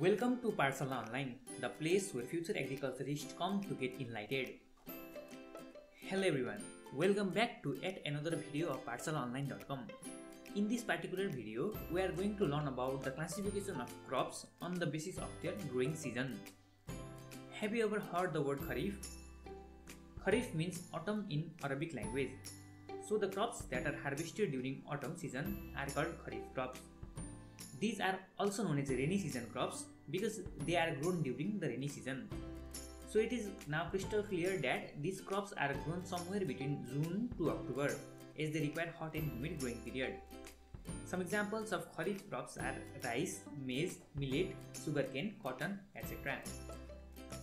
Welcome to Parsala Online, the place where future agriculturists come to get enlightened. Hello everyone, welcome back to yet another video of ParsalaOnline.com. In this particular video, we are going to learn about the classification of crops on the basis of their growing season. Have you ever heard the word Kharif? Kharif means autumn in Arabic language. So the crops that are harvested during autumn season are called Kharif crops. These are also known as rainy season crops because they are grown during the rainy season. So it is now crystal clear that these crops are grown somewhere between June to October as they require hot and humid growing period. Some examples of Kharif crops are rice, maize, millet, sugarcane, cotton, etc.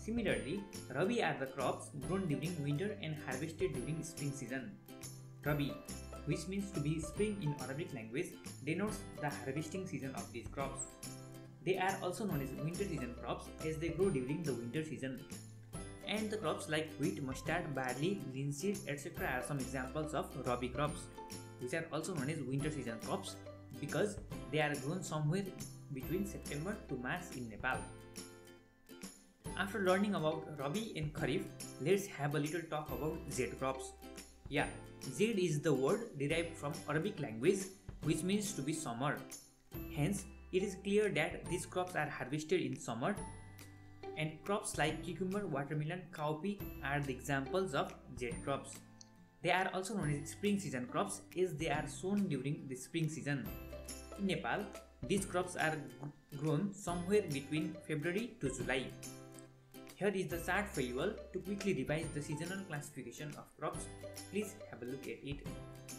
Similarly, Rabi are the crops grown during winter and harvested during spring season. Rabi, which means to be spring in Arabic language, denotes the harvesting season of these crops. They are also known as winter season crops as they grow during the winter season. And the crops like wheat, mustard, barley, linseed, etc. are some examples of Rabi crops, which are also known as winter season crops because they are grown somewhere between September to March in Nepal. After learning about Rabi and Kharif, let's have a little talk about Zaid crops. Yeah, Zaid is the word derived from Arabic language, which means to be summer. Hence, it is clear that these crops are harvested in summer, and crops like cucumber, watermelon, cowpea are the examples of Zaid crops. They are also known as spring season crops as they are sown during the spring season. In Nepal, these crops are grown somewhere between February to July. Here is the chart for you all to quickly revise the seasonal classification of crops. Please have a look at it.